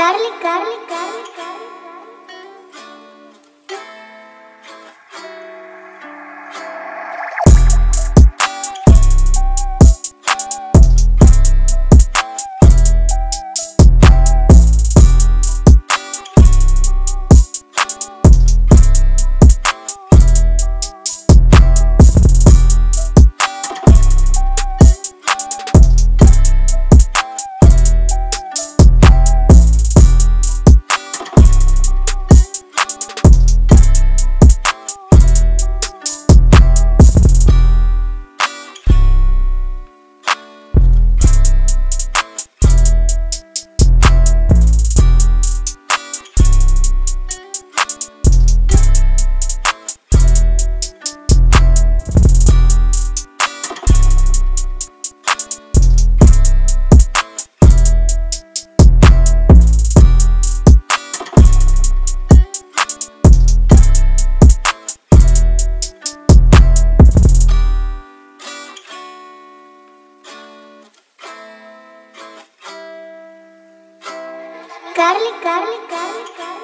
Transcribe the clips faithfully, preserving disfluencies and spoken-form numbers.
Carly, Carly, Carly, Carly. Carly, Carly, Carly, Carly.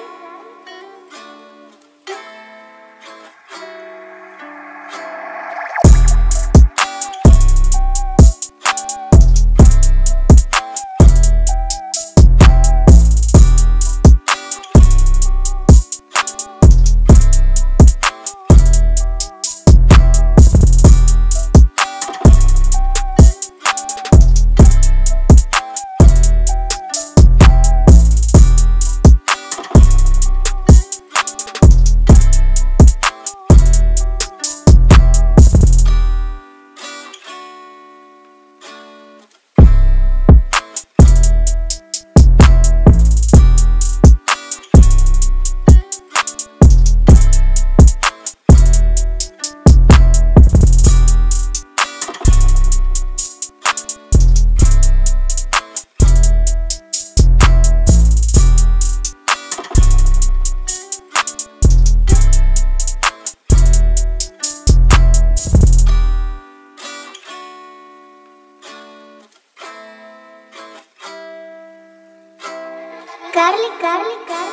Carly, Carly, Carly.